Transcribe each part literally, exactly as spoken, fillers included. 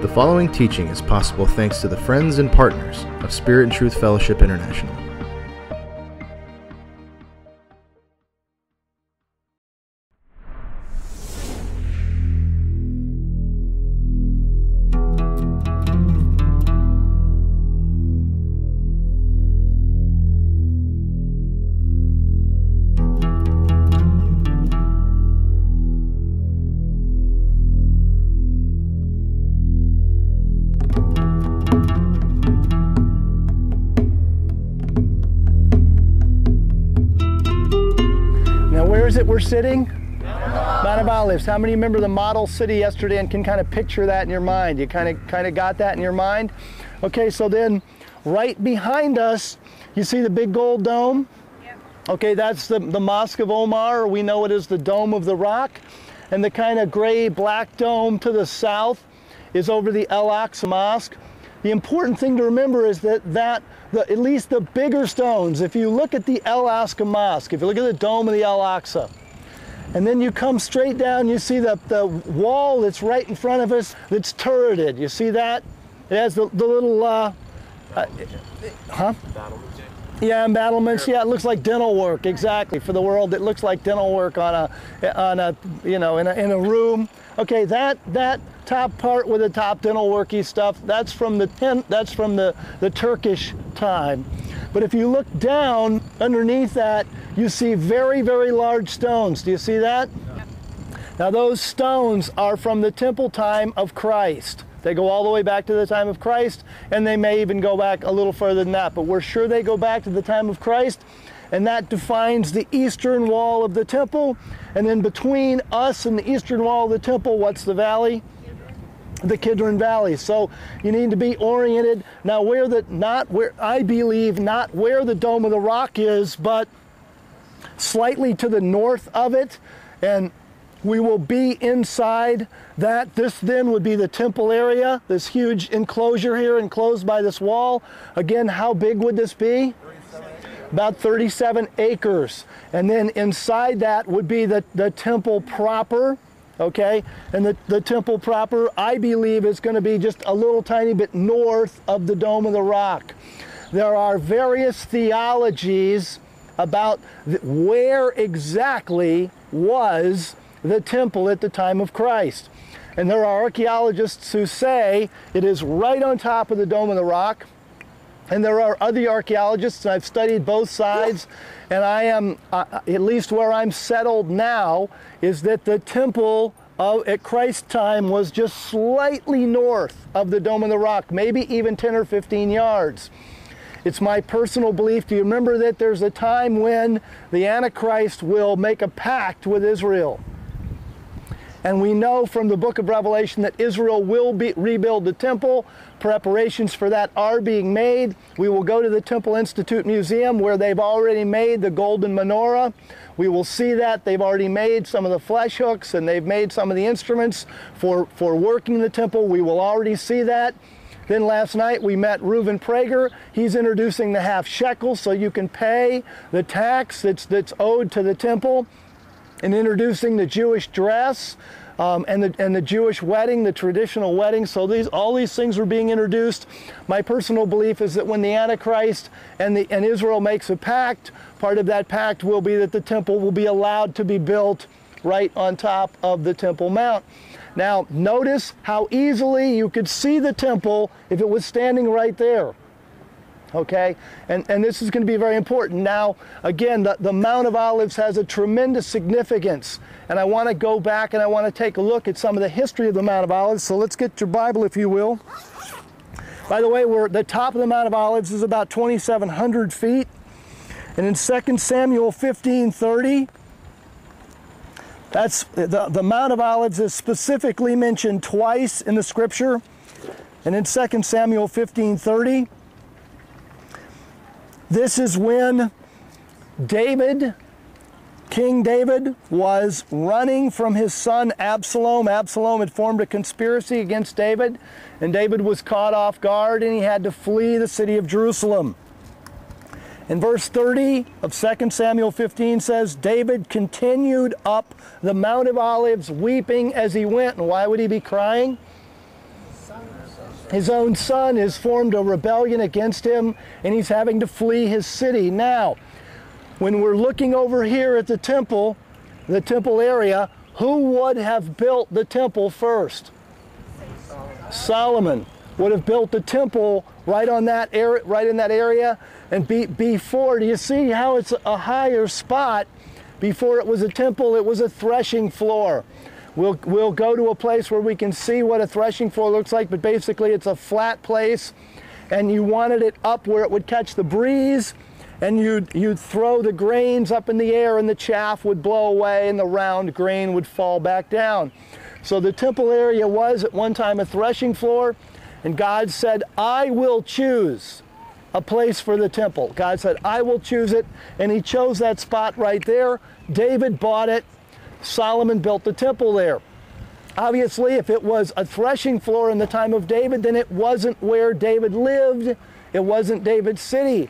The following teaching is possible thanks to the friends and partners of Spirit and Truth Fellowship International. Sitting? Mount of Olives. How many remember the model city yesterday and can kind of picture that in your mind? You kind of kind of got that in your mind? Okay, so then right behind us, you see the big gold dome? Yep. Okay, that's the, the Mosque of Omar, or we know it as the Dome of the Rock. And the kind of gray black dome to the south is over the El Aqsa Mosque. The important thing to remember is that, that the, at least the bigger stones, if you look at the El Aqsa Mosque, if you look at the Dome of the El Aqsa, and then you come straight down, you see the, the wall that's right in front of us that's turreted. You see that? It has the, the little, uh, uh, huh? Yeah, embattlements. Yeah, it looks like dental work, exactly. For the world, it looks like dental work on a, on a, you know, in a, in a room. Okay, that, that top part with the top dental worky stuff, that's from the tent, that's from the, the Turkish time. But if you look down underneath that, you see very, very large stones. Do you see that? Yeah. Now those stones are from the temple time of Christ. They go all the way back to the time of Christ, and they may even go back a little further than that, but we're sure they go back to the time of Christ, and that defines the eastern wall of the temple. And then between us and the eastern wall of the temple, what's the valley? The Kidron Valley. So you need to be oriented. Now where the, not where, I believe, not where the Dome of the Rock is, but slightly to the north of it, and we will be inside that. This then would be the temple area, this huge enclosure here enclosed by this wall. Again, how big would this be? About thirty-seven acres. And then inside that would be the, the temple proper. Okay, and the, the temple proper, I believe, is going to be just a little tiny bit north of the Dome of the Rock. There are various theologies about th- where exactly was the temple at the time of Christ. And there are archaeologists who say it is right on top of the Dome of the Rock. And there are other archaeologists, and I've studied both sides, and I am, uh, at least where I'm settled now, is that the temple of, at Christ's time was just slightly north of the Dome of the Rock, maybe even ten or fifteen yards. It's my personal belief. Do you remember that there's a time when the Antichrist will make a pact with Israel? And we know from the book of Revelation that Israel will be, rebuild the temple. Preparations for that are being made. We will go to the Temple Institute Museum where they've already made the golden menorah. We will see that. They've already made some of the flesh hooks, and they've made some of the instruments for, for working the temple. We will already see that. Then last night we met Reuven Prager. He's introducing the half shekel so you can pay the tax that's, that's owed to the temple. And introducing the Jewish dress um, and, the, and the Jewish wedding, the traditional wedding. So these, all these things were being introduced. My personal belief is that when the Antichrist and, the, and Israel makes a pact, part of that pact will be that the temple will be allowed to be built right on top of the Temple Mount. Now notice how easily you could see the temple if it was standing right there. Okay, and, and this is going to be very important. Now, again, the, the Mount of Olives has a tremendous significance. And I want to go back and I want to take a look at some of the history of the Mount of Olives. So let's get your Bible, if you will. By the way, we're, the top of the Mount of Olives is about twenty-seven hundred feet. And in Second Samuel fifteen thirty, that's, the, the Mount of Olives is specifically mentioned twice in the scripture. And in Second Samuel fifteen thirty, this is when David, King David, was running from his son Absalom. Absalom had formed a conspiracy against David, and David was caught off guard, and he had to flee the city of Jerusalem. And verse thirty of Second Samuel fifteen says, David continued up the Mount of Olives, weeping as he went. And why would he be crying? The sun His own son has formed a rebellion against him, and he's having to flee his city. Now, when we're looking over here at the temple, the temple area, who would have built the temple first? Solomon. Solomon would have built the temple right on that area, right in that area. And before, do you see how it's a higher spot? Before it was a temple, it was a threshing floor. We'll, we'll go to a place where we can see what a threshing floor looks like, but basically it's a flat place, and you wanted it up where it would catch the breeze, and you'd, you'd throw the grains up in the air, and the chaff would blow away, and the round grain would fall back down. So the temple area was at one time a threshing floor, and God said, I will choose a place for the temple. God said, I will choose it, and he chose that spot right there. David bought it. Solomon built the temple there. Obviously, if it was a threshing floor in the time of David, then it wasn't where David lived. It wasn't David's city.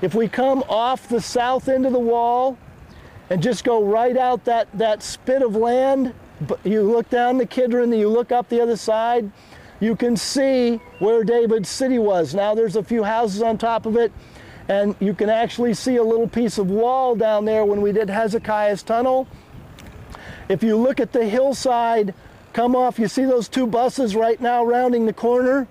If we come off the south end of the wall and just go right out that, that spit of land, you look down the Kidron, you look up the other side, you can see where David's city was. Now there's a few houses on top of it, and you can actually see a little piece of wall down there when we did Hezekiah's tunnel. If you look at the hillside, come off, you see those two buses right now rounding the corner?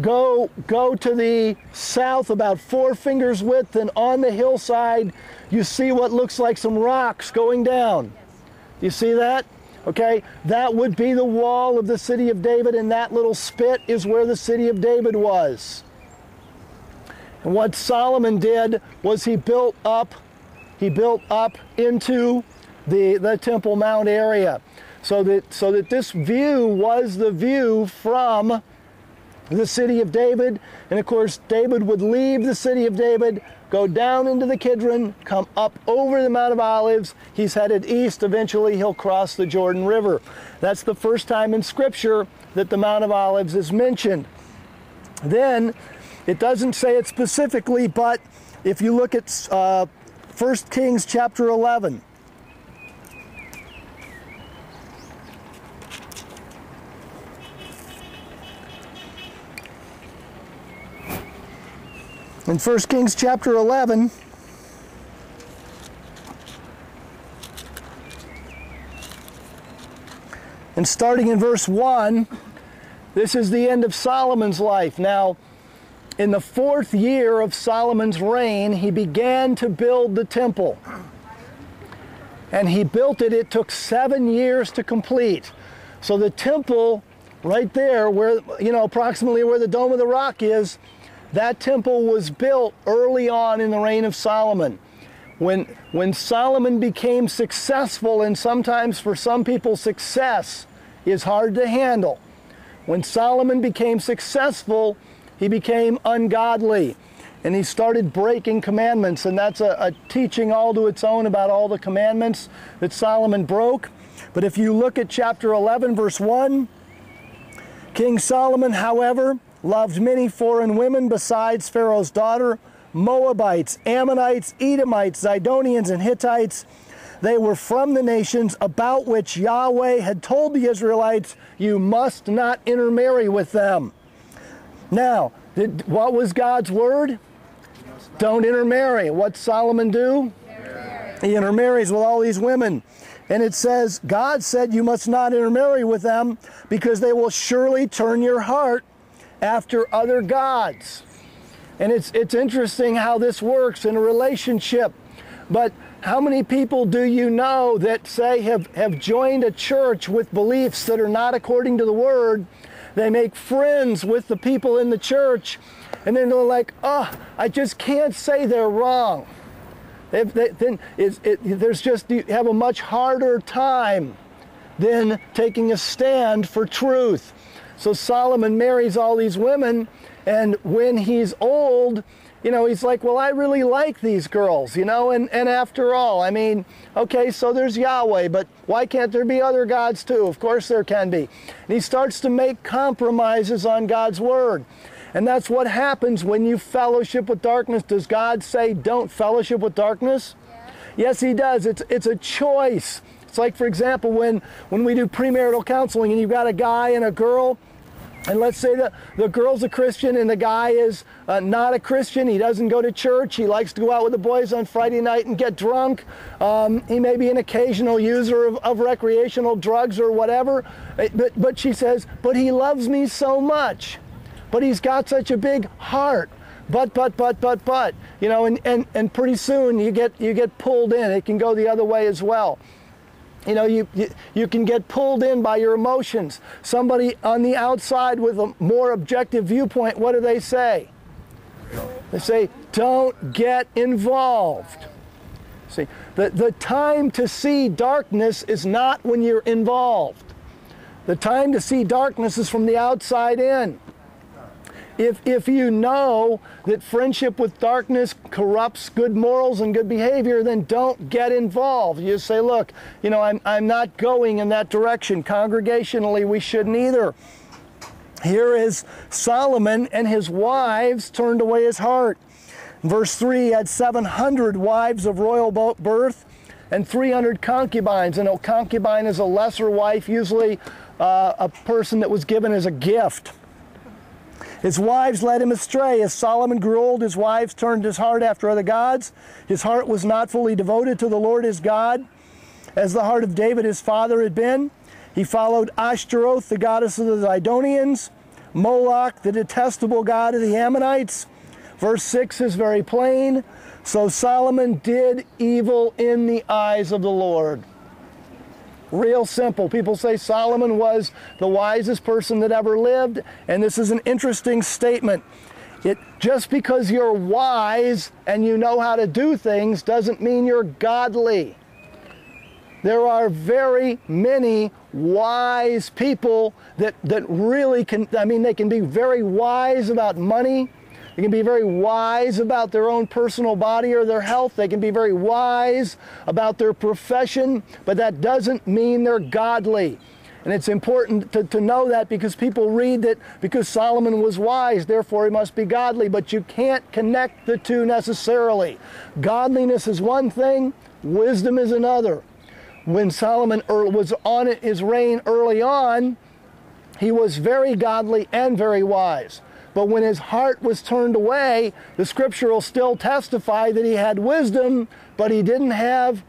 Go, go to the south about four fingers width, and on the hillside, you see what looks like some rocks going down. You see that? Okay, that would be the wall of the city of David, and that little spit is where the city of David was. And what Solomon did was he built up, he built up into The, the Temple Mount area, so that, so that this view was the view from the city of David. And of course, David would leave the city of David, go down into the Kidron, come up over the Mount of Olives. He's headed east. Eventually, he'll cross the Jordan River. That's the first time in Scripture that the Mount of Olives is mentioned. Then, it doesn't say it specifically, but if you look at uh, First Kings chapter eleven, in First Kings chapter eleven, and starting in verse one, this is the end of Solomon's life. Now, in the fourth year of Solomon's reign, he began to build the temple. And he built it. It took seven years to complete. So the temple right there, where, you know, approximately where the Dome of the Rock is, that temple was built early on in the reign of Solomon. When, when Solomon became successful, and sometimes for some people success is hard to handle. When Solomon became successful, he became ungodly, and he started breaking commandments, and that's a, a teaching all to its own about all the commandments that Solomon broke. But if you look at chapter eleven, verse one, King Solomon, however, loved many foreign women besides Pharaoh's daughter, Moabites, Ammonites, Edomites, Zidonians, and Hittites. They were from the nations about which Yahweh had told the Israelites, you must not intermarry with them. Now, did, what was God's word? Don't intermarry. What Solomon do? Intermarry. He intermarries with all these women. And it says, God said you must not intermarry with them because they will surely turn your heart after other gods. And it's, it's interesting how this works in a relationship. But how many people do you know that say have, have joined a church with beliefs that are not according to the word? They make friends with the people in the church, and then they're like, oh, I just can't say they're wrong. If they, then it's, it, there's just, you have a much harder time than taking a stand for truth. So Solomon marries all these women, and when he's old, you know, he's like, well, I really like these girls, you know, and, and after all, I mean, okay, so there's Yahweh, but why can't there be other gods too? Of course there can be. And he starts to make compromises on God's word. And that's what happens when you fellowship with darkness. Does God say, don't fellowship with darkness? Yeah. Yes, he does. It's, it's a choice. It's like, for example, when, when we do premarital counseling and you've got a guy and a girl, And let's say that the girl's a Christian and the guy is uh, not a Christian. He doesn't go to church. He likes to go out with the boys on Friday night and get drunk. Um, he may be an occasional user of, of recreational drugs or whatever. But, but she says, but he loves me so much. But he's got such a big heart. But, but, but, but, but. You know, and, and, and pretty soon you get, you get pulled in. It can go the other way as well. You know, you, you, you can get pulled in by your emotions. Somebody on the outside with a more objective viewpoint, what do they say? They say, don't get involved. See, the, the time to see darkness is not when you're involved. The time to see darkness is from the outside in. If, if you know that friendship with darkness corrupts good morals and good behavior, then don't get involved. You say, look, you know, I'm, I'm not going in that direction. Congregationally, we shouldn't either. Here is Solomon, and his wives turned away his heart. verse three, he had seven hundred wives of royal birth and three hundred concubines. And a concubine is a lesser wife, usually uh, a person that was given as a gift. His wives led him astray. As Solomon grew old, his wives turned his heart after other gods. His heart was not fully devoted to the Lord his God, as the heart of David his father had been. He followed Ashtoreth, the goddess of the Zidonians, Moloch, the detestable god of the Ammonites. verse six is very plain. So Solomon did evil in the eyes of the Lord. Real simple. People say Solomon was the wisest person that ever lived, and this is an interesting statement. It, just because you're wise and you know how to do things doesn't mean you're godly. There are very many wise people that, that really can, I mean, they can be very wise about money. They can be very wise about their own personal body or their health. They can be very wise about their profession, but that doesn't mean they're godly. And it's important to, to know that, because people read that because Solomon was wise, therefore he must be godly, but you can't connect the two necessarily. Godliness is one thing, wisdom is another. When Solomon was on his reign early on, he was very godly and very wise. But when his heart was turned away, the scripture will still testify that he had wisdom, but he didn't have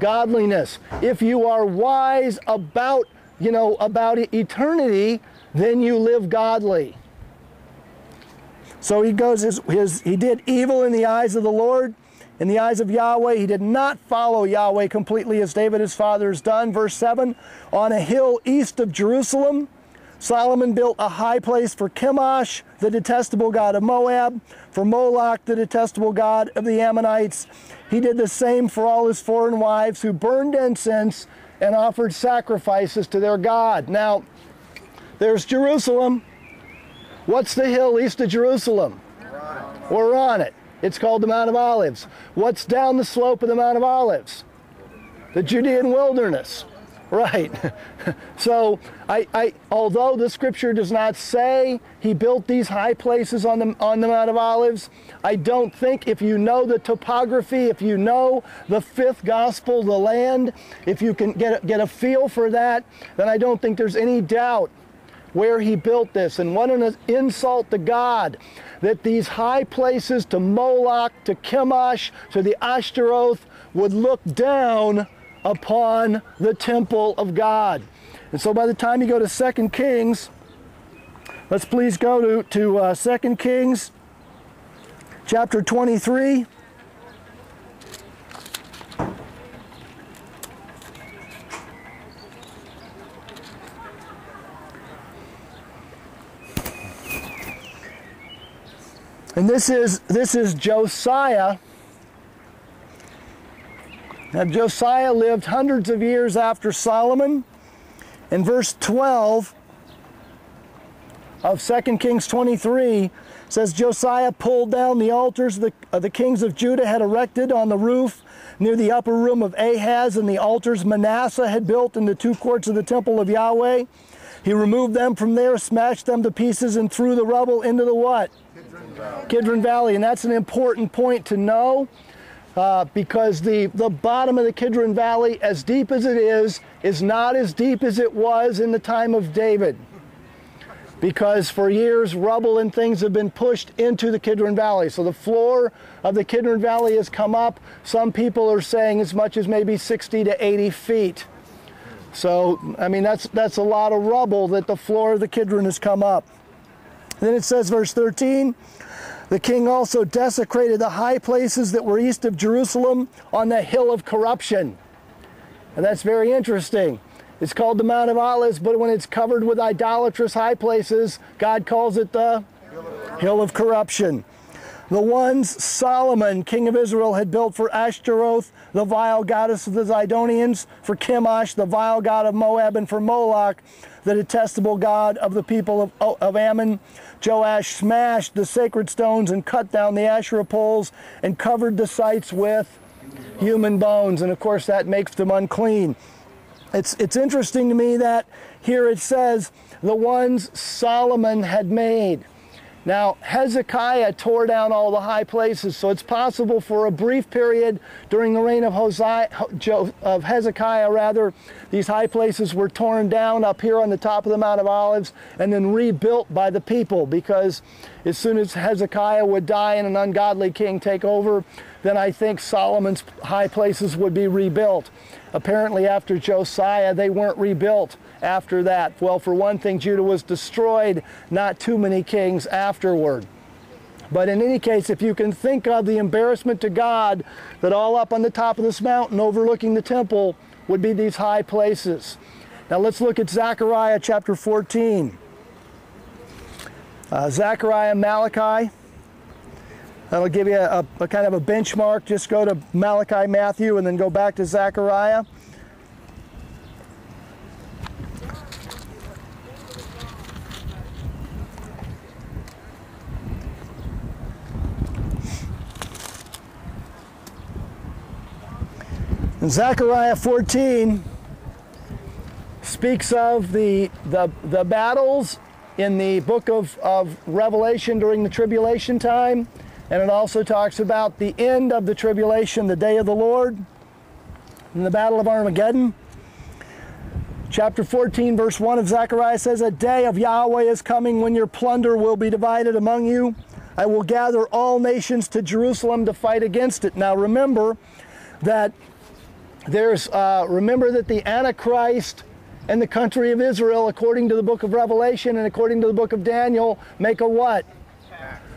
godliness. If you are wise about, you know, about eternity, then you live godly. So he goes, his, his, he did evil in the eyes of the Lord, in the eyes of Yahweh. He did not follow Yahweh completely as David his father has done. verse seven, on a hill east of Jerusalem, Solomon built a high place for Chemosh, the detestable god of Moab, for Moloch, the detestable god of the Ammonites. He did the same for all his foreign wives who burned incense and offered sacrifices to their god. Now, there's Jerusalem. What's the hill east of Jerusalem? We're on it. It's called the Mount of Olives. What's down the slope of the Mount of Olives? The Judean wilderness. Right. So, I, I, although the scripture does not say he built these high places on the, on the Mount of Olives, I don't think, if you know the topography, if you know the fifth gospel, the land, if you can get a, get a feel for that, then I don't think there's any doubt where he built this. And what an insult to God that these high places to Moloch, to Chemosh, to the Ashtaroth would look down upon the temple of God. And so by the time you go to Second Kings, let's please go to, to uh, Second Kings chapter twenty-three. And this is, this is Josiah. Now, Josiah lived hundreds of years after Solomon. In verse twelve of Second Kings twenty-three says, Josiah pulled down the altars the, uh, the kings of Judah had erected on the roof near the upper room of Ahaz, and the altars Manasseh had built in the two courts of the temple of Yahweh. He removed them from there, smashed them to pieces, and threw the rubble into the what? Kidron Valley. Kidron Valley. And that's an important point to know. Uh, because the, the bottom of the Kidron Valley, as deep as it is, is not as deep as it was in the time of David. because for years rubble and things have been pushed into the Kidron Valley. So the floor of the Kidron Valley has come up. Some people are saying as much as maybe sixty to eighty feet. So, I mean, that's, that's a lot of rubble that the floor of the Kidron has come up. Then it says, verse thirteen, the king also desecrated the high places that were east of Jerusalem on the hill of corruption. And that's very interesting. It's called the Mount of Olives, but when it's covered with idolatrous high places, God calls it the hill of corruption. The ones Solomon, king of Israel, had built for Ashtoreth, the vile goddess of the Zidonians, for Chemosh, the vile god of Moab, and for Moloch, the detestable god of the people of, of Ammon. Joash smashed the sacred stones and cut down the Asherah poles and covered the sites with human bones. And of course, that makes them unclean. It's, it's interesting to me that here it says, the ones Solomon had made. Now, Hezekiah tore down all the high places, so it's possible for a brief period during the reign of, Hosea, of Hezekiah, rather, these high places were torn down up here on the top of the Mount of Olives and then rebuilt by the people, because as soon as Hezekiah would die and an ungodly king take over, then I think Solomon's high places would be rebuilt. Apparently after Josiah, they weren't rebuilt after that. Well, for one thing, Judah was destroyed, not too many kings afterward. But in any case, if you can think of the embarrassment to God that all up on the top of this mountain overlooking the temple would be these high places. Now let's look at Zechariah chapter fourteen. Uh, Zechariah, Malachi. That'll give you a, a kind of a benchmark. Just go to Malachi, Matthew, and then go back to Zechariah. And Zechariah fourteen speaks of the, the, the battles in the book of, of Revelation during the tribulation time. And it also talks about the end of the tribulation, the day of the Lord, and the battle of Armageddon. Chapter fourteen, verse one of Zechariah says, a day of Yahweh is coming when your plunder will be divided among you. I will gather all nations to Jerusalem to fight against it. Now remember that there's, uh, remember that the Antichrist and the country of Israel, according to the book of Revelation and according to the book of Daniel, make a what?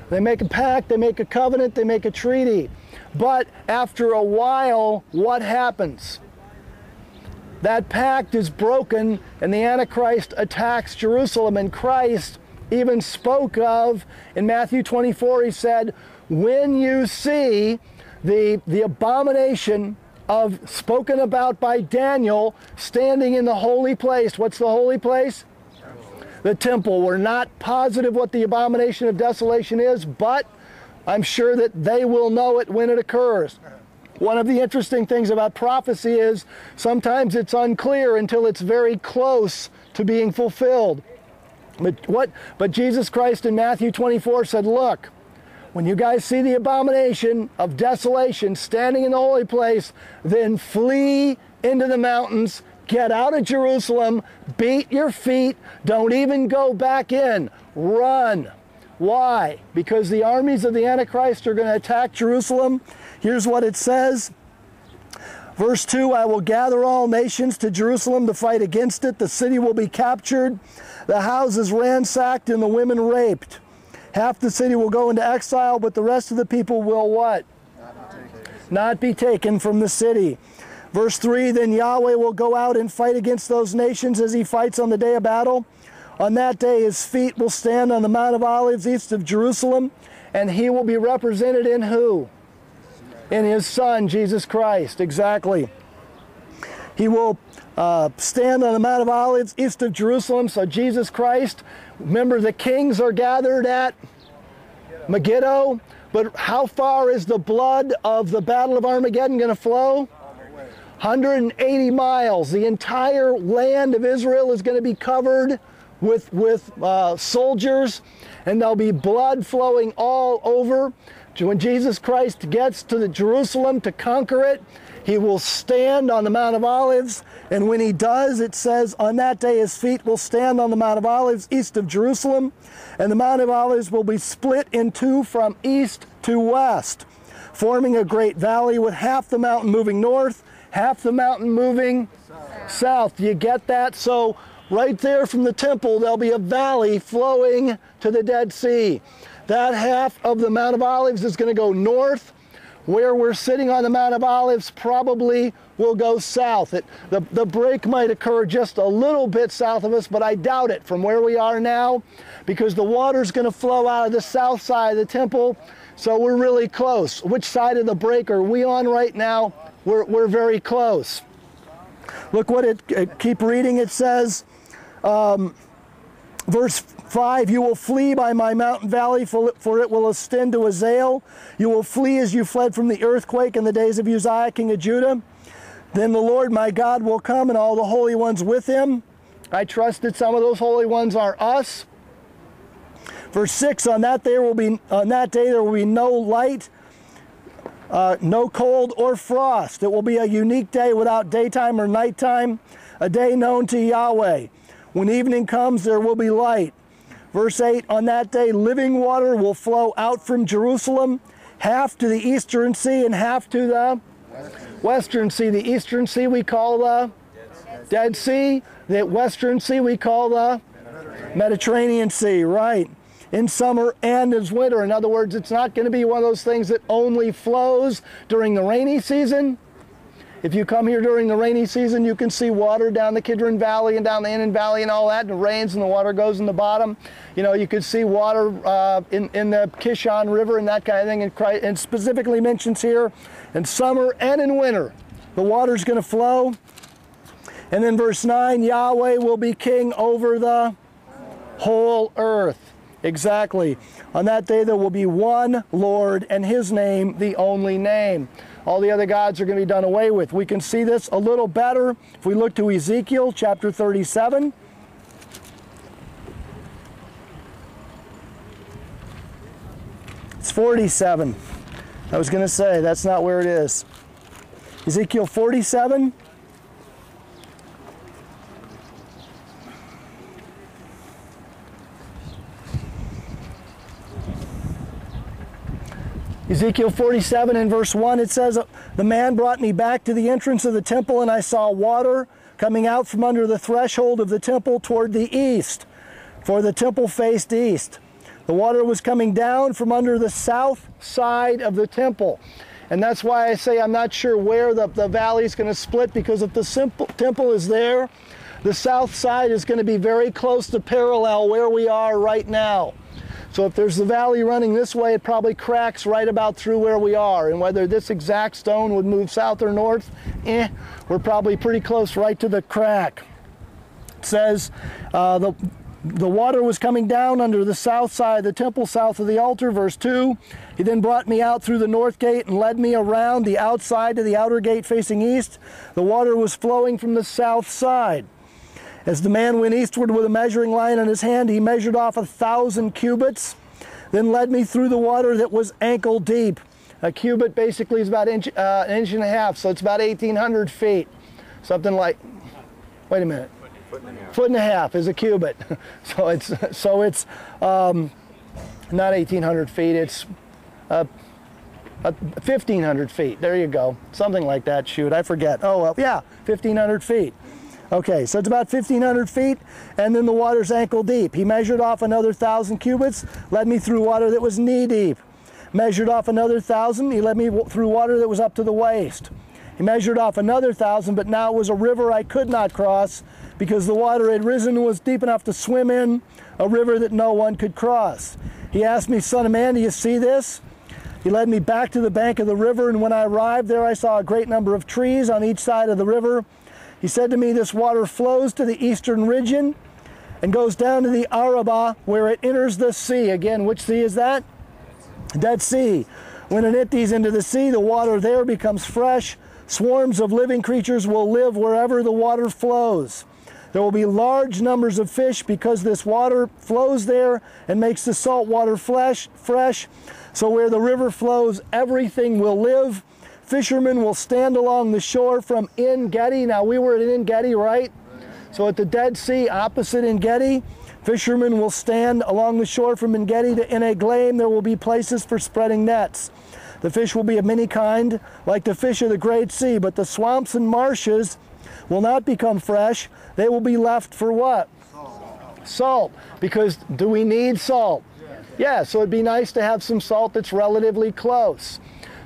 They make a pact, they make a covenant, they make a treaty. But after a while, what happens? That pact is broken and the Antichrist attacks Jerusalem. And Christ even spoke of, in Matthew twenty-four, he said, when you see the, the abomination of spoken about by Daniel standing in the holy place. What's the holy place? The temple. We're not positive what the abomination of desolation is, but I'm sure that they will know it when it occurs. One of the interesting things about prophecy is sometimes it's unclear until it's very close to being fulfilled. But what? But Jesus Christ in Matthew twenty-four said, look, when you guys see the abomination of desolation standing in the holy place, then flee into the mountains. Get out of Jerusalem, beat your feet, don't even go back in, run. Why? Because the armies of the Antichrist are going to attack Jerusalem. Here's what it says. Verse two, I will gather all nations to Jerusalem to fight against it. The city will be captured, the houses ransacked, and the women raped. Half the city will go into exile, but the rest of the people will what? Not be taken, Not be taken from the city. Verse three, then Yahweh will go out and fight against those nations as he fights on the day of battle. On that day his feet will stand on the Mount of Olives east of Jerusalem, and he will be represented in who? In his son, Jesus Christ. Exactly. He will uh, stand on the Mount of Olives east of Jerusalem. So Jesus Christ, remember the kings are gathered at Megiddo, but how far is the blood of the Battle of Armageddon going to flow? one hundred eighty miles. The entire land of Israel is going to be covered with, with uh, soldiers, and there'll be blood flowing all over. When Jesus Christ gets to the Jerusalem to conquer it, He will stand on the Mount of Olives, and when he does, it says, on that day his feet will stand on the Mount of Olives east of Jerusalem, and the Mount of Olives will be split in two from east to west, forming a great valley with half the mountain moving north, half the mountain moving south. south. Do you get that? So right there from the temple, there'll be a valley flowing to the Dead Sea. That half of the Mount of Olives is going to go north. Where we're sitting on the Mount of Olives probably will go south. It, the, the break might occur just a little bit south of us, but I doubt it from where we are now, because the water's gonna flow out of the south side of the temple, so we're really close. Which side of the break are we on right now? We're, we're very close. Look what it, uh, keep reading, it says, um, verse five, you will flee by my mountain valley, for it will extend to Azazel. You will flee as you fled from the earthquake in the days of Uzziah, king of Judah. Then the Lord my God will come, and all the holy ones with him. I trust that some of those holy ones are us. Verse six, on that day there will be, on that day there will be no light, uh, no cold or frost. It will be a unique day without daytime or nighttime, a day known to Yahweh. When evening comes, there will be light. Verse eight, on that day, living water will flow out from Jerusalem, half to the eastern sea and half to the western, western sea. The eastern sea we call the Dead Sea. Dead sea. The western sea we call the Mediterranean. Mediterranean Sea, right? In summer and in winter. In other words, it's not going to be one of those things that only flows during the rainy season. If you come here during the rainy season, you can see water down the Kidron Valley and down the Enon Valley and all that, and it rains and the water goes in the bottom. You know, you could see water uh, in, in the Kishon River and that kind of thing, and, and specifically mentions here in summer and in winter, the water's going to flow. And then verse nine, Yahweh will be king over the whole earth. Exactly. On that day there will be one Lord, and his name the only name. All the other gods are going to be done away with. We can see this a little better if we look to Ezekiel chapter thirty-seven. It's forty-seven. I was going to say, that's not where it is. Ezekiel forty-seven. Ezekiel forty-seven and verse one, it says, the man brought me back to the entrance of the temple, and I saw water coming out from under the threshold of the temple toward the east, for the temple faced east. The water was coming down from under the south side of the temple. And that's why I say I'm not sure where the, the valley is going to split, because if the simple, temple is there, the south side is going to be very close to parallel where we are right now. So if there's the valley running this way, it probably cracks right about through where we are. And whether this exact stone would move south or north, eh, we're probably pretty close right to the crack. It says, uh, the, the water was coming down under the south side of the temple, south of the altar, verse two. He then brought me out through the north gate and led me around the outside to the outer gate facing east. The water was flowing from the south side. As the man went eastward with a measuring line in his hand, he measured off a thousand cubits, then led me through the water that was ankle deep. A cubit basically is about inch, uh, an inch and a half, so it's about eighteen hundred feet. Something like, wait a minute, foot and a half, foot and a half is a cubit. So it's, so it's um, not eighteen hundred feet, it's uh, uh, fifteen hundred feet. There you go, something like that, shoot, I forget. Oh, well, yeah, fifteen hundred feet. Okay, so it's about fifteen hundred feet, and then the water's ankle deep. He measured off another thousand cubits, led me through water that was knee deep. Measured off another thousand, he led me through water that was up to the waist. He measured off another thousand, but now it was a river I could not cross, because the water had risen and was deep enough to swim in, a river that no one could cross. He asked me, Son of man, do you see this? He led me back to the bank of the river, and when I arrived there, I saw a great number of trees on each side of the river. He said to me, this water flows to the eastern region and goes down to the Arabah, where it enters the sea. Again, which sea is that? Dead Sea. When it empties into the sea, the water there becomes fresh. Swarms of living creatures will live wherever the water flows. There will be large numbers of fish, because this water flows there and makes the salt water fresh. So where the river flows, everything will live. Fishermen will stand along the shore from En Gedi. Now we were at En Gedi, right? So at the Dead Sea, opposite En Gedi, fishermen will stand along the shore from En Gedi to in a glade. There will be places for spreading nets. The fish will be of many kind, like the fish of the great sea, but the swamps and marshes will not become fresh. They will be left for what? Salt. Salt. Because do we need salt? Yeah. Yeah, so it'd be nice to have some salt that's relatively close.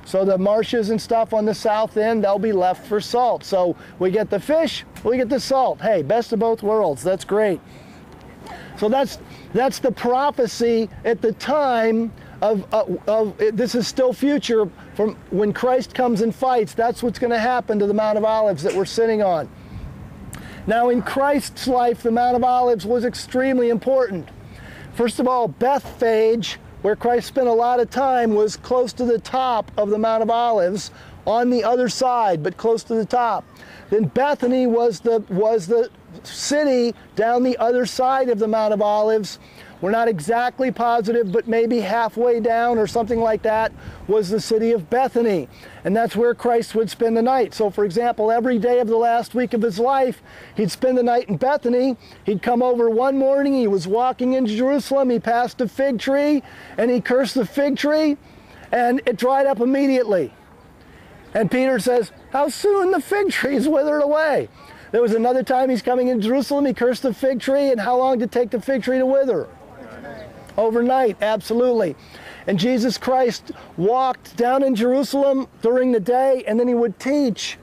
So the marshes and stuff on the south end, they'll be left for salt. So we get the fish, we get the salt. Hey, best of both worlds. That's great. So that's that's the prophecy at the time of, uh, of it, this is still future from when Christ comes and fights. That's what's going to happen to the Mount of Olives that we're sitting on. Now in Christ's life, the Mount of Olives was extremely important. First of all, Bethphage, where Christ spent a lot of time, was close to the top of the Mount of Olives, on the other side, but close to the top. Then Bethany was the, was the city down the other side of the Mount of Olives. We're not exactly positive, but maybe halfway down or something like that was the city of Bethany. And that's where Christ would spend the night. So for example, every day of the last week of his life, he'd spend the night in Bethany. He'd come over one morning, he was walking into Jerusalem, he passed a fig tree, and he cursed the fig tree, and it dried up immediately. And Peter says, how soon the fig tree's withered away. There was another time he's coming in Jerusalem, he cursed the fig tree, and how long did it take the fig tree to wither? Overnight, absolutely. And Jesus Christ walked down in Jerusalem during the day, and then he would teach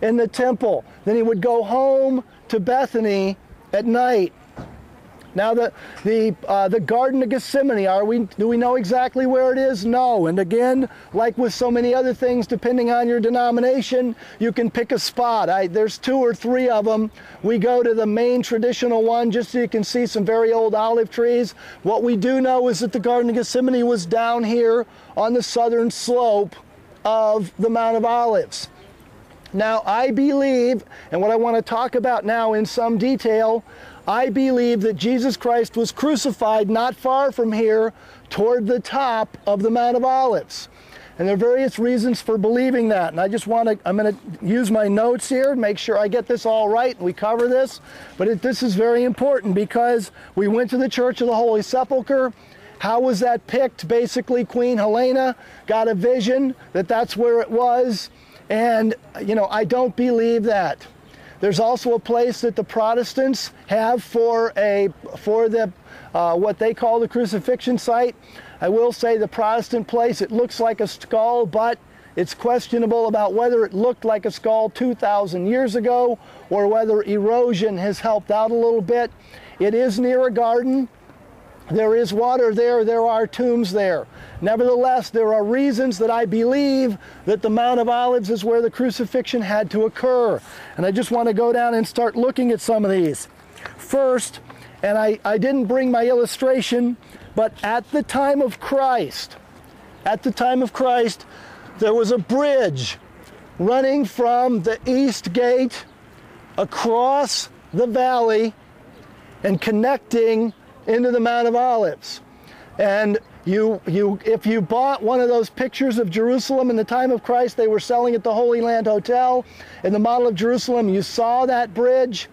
in the temple. Then he would go home to Bethany at night. Now the the uh, the Garden of Gethsemane, are we do we know exactly where it is? No. And again, like with so many other things, depending on your denomination, you can pick a spot. I, there's two or three of them. We go to the main traditional one just so you can see some very old olive trees. What we do know is that the Garden of Gethsemane was down here on the southern slope of the Mount of Olives. Now I believe, and what I want to talk about now in some detail, I believe that Jesus Christ was crucified not far from here toward the top of the Mount of Olives. And there are various reasons for believing that. And I just want to, I'm going to use my notes here, make sure I get this all right and we cover this. But it, this is very important because we went to the Church of the Holy Sepulchre. How was that picked? Basically, Queen Helena got a vision that that's where it was. And, you know, I don't believe that. There's also a place that the Protestants have for a for the uh, what they call the crucifixion site. I will say the Protestant place, it looks like a skull, but it's questionable about whether it looked like a skull two thousand years ago or whether erosion has helped out a little bit. It is near a garden. There is water there, there are tombs there. Nevertheless, there are reasons that I believe that the Mount of Olives is where the crucifixion had to occur. And I just want to go down and start looking at some of these. First, and I, I didn't bring my illustration, but at the time of Christ, at the time of Christ, there was a bridge running from the east gate across the valley and connecting into the Mount of Olives. And you, you, if you bought one of those pictures of Jerusalem in the time of Christ, they were selling at the Holy Land Hotel, in the model of Jerusalem, you saw that bridge.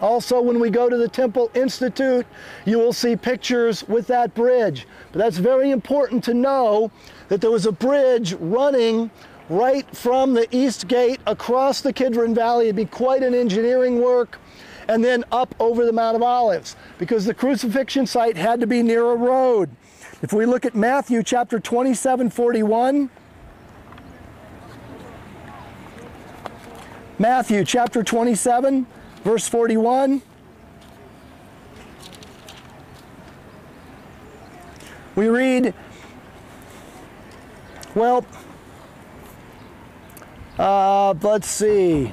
Also, when we go to the Temple Institute, you will see pictures with that bridge. But that's very important to know that there was a bridge running right from the east gate across the Kidron Valley. It'd be quite an engineering work, and then up over the Mount of Olives, because the crucifixion site had to be near a road. If we look at Matthew chapter twenty-seven forty-one, Matthew chapter twenty-seven, verse forty-one, we read, well, uh, let's see,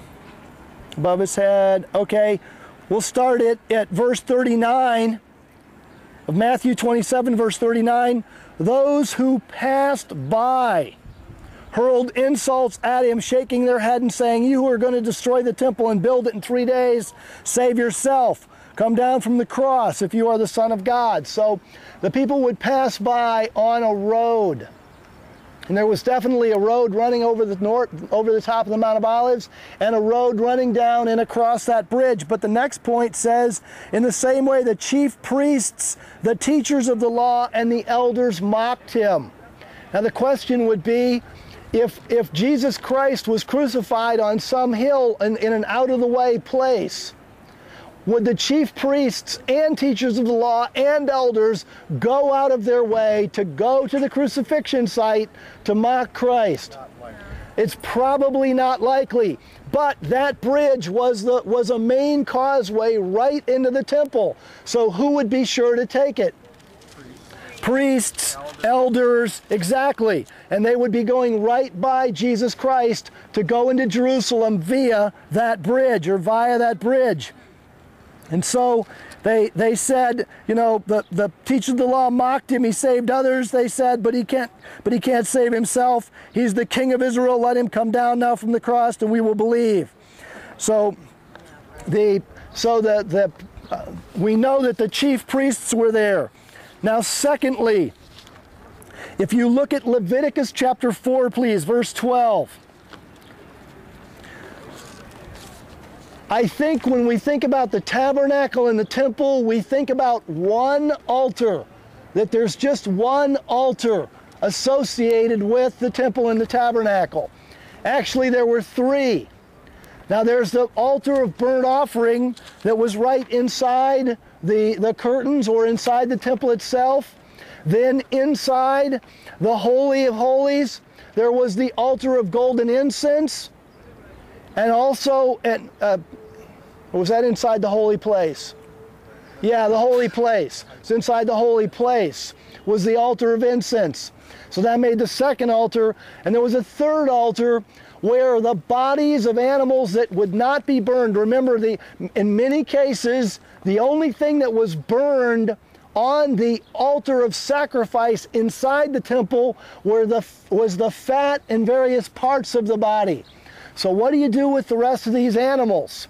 above his head, okay. We'll start it at verse thirty-nine of Matthew twenty-seven, verse thirty-nine. Those who passed by hurled insults at him, shaking their head and saying, you who are going to destroy the temple and build it in three days, save yourself. Come down from the cross if you are the Son of God. So the people would pass by on a road. And there was definitely a road running over the north, over the top of the Mount of Olives, and a road running down and across that bridge. But the next point says, in the same way, the chief priests, the teachers of the law, and the elders mocked him. Now the question would be, if, if Jesus Christ was crucified on some hill in, in an out-of-the-way place, would the chief priests and teachers of the law and elders go out of their way to go to the crucifixion site to mock Christ? It's probably not likely. But that bridge was, the, was a main causeway right into the temple. So who would be sure to take it? Priests, elders, exactly. And they would be going right by Jesus Christ to go into Jerusalem via that bridge or via that bridge. And so they, they said, you know, the, the teacher of the law mocked him. He saved others, they said, but he, can't, but he can't save himself. He's the king of Israel. Let him come down now from the cross and we will believe. So, the, so the, the, uh, we know that the chief priests were there. Now, secondly, if you look at Leviticus chapter four, please, verse twelve. I think when we think about the tabernacle and the temple, we think about one altar, that there's just one altar associated with the temple and the tabernacle. Actually, there were three. Now, there's the altar of burnt offering that was right inside the, the curtains or inside the temple itself. Then inside the Holy of Holies, there was the altar of golden incense. And also, at, uh, was that inside the holy place? Yeah, the holy place. So inside the holy place was the altar of incense. So that made the second altar. And there was a third altar where the bodies of animals that would not be burned. Remember, the, in many cases, the only thing that was burned on the altar of sacrifice inside the temple were the, was the fat and various parts of the body. So what do you do with the rest of these animals?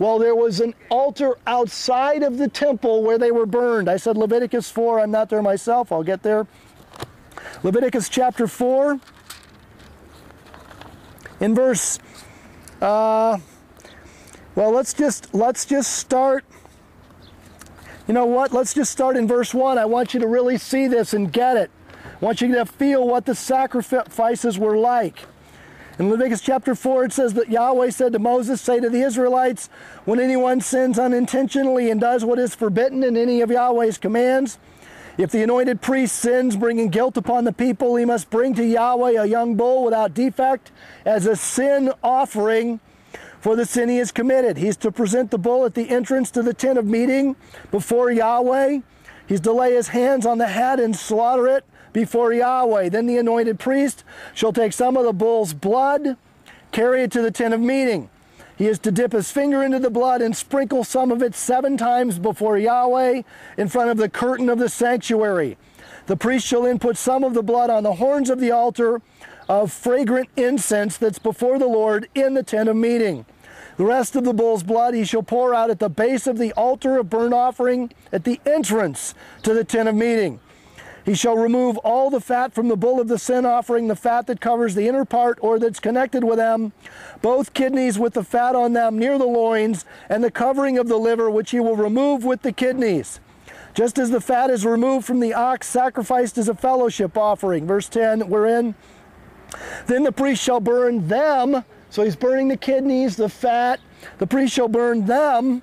Well, there was an altar outside of the temple where they were burned. I said Leviticus four. I'm not there myself. I'll get there. Leviticus chapter four. In verse, uh, well, let's just let's just start. You know what? Let's just start in verse one. I want you to really see this and get it. I want you to feel what the sacrifices were like. In Leviticus chapter four, it says that Yahweh said to Moses, say to the Israelites, when anyone sins unintentionally and does what is forbidden in any of Yahweh's commands, if the anointed priest sins, bringing guilt upon the people, he must bring to Yahweh a young bull without defect as a sin offering for the sin he has committed. He's to present the bull at the entrance to the tent of meeting before Yahweh. He's to lay his hands on the head and slaughter it before Yahweh. Then the anointed priest shall take some of the bull's blood, carry it to the tent of meeting. He is to dip his finger into the blood and sprinkle some of it seven times before Yahweh in front of the curtain of the sanctuary. The priest shall then put some of the blood on the horns of the altar of fragrant incense that's before the Lord in the tent of meeting. The rest of the bull's blood he shall pour out at the base of the altar of burnt offering at the entrance to the tent of meeting. He shall remove all the fat from the bull of the sin offering, the fat that covers the inner part or that's connected with them, both kidneys with the fat on them near the loins, and the covering of the liver, which he will remove with the kidneys. Just as the fat is removed from the ox sacrificed as a fellowship offering. Verse ten, we're in. Then the priest shall burn them. So he's burning the kidneys, the fat. The priest shall burn them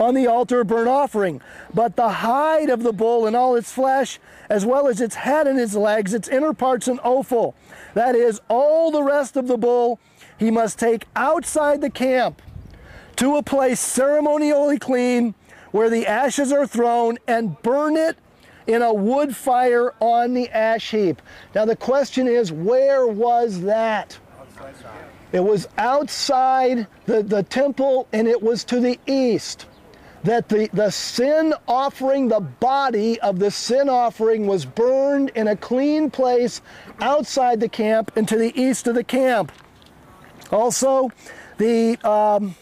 on the altar of burnt offering. But the hide of the bull and all its flesh, as well as its head and its legs, its inner parts and offal, that is, all the rest of the bull, he must take outside the camp to a place ceremonially clean where the ashes are thrown, and burn it in a wood fire on the ash heap. Now the question is, where was that? It was outside the, the temple, and it was to the east. That the, the sin offering, the body of the sin offering, was burned in a clean place outside the camp and to the east of the camp. Also, the um,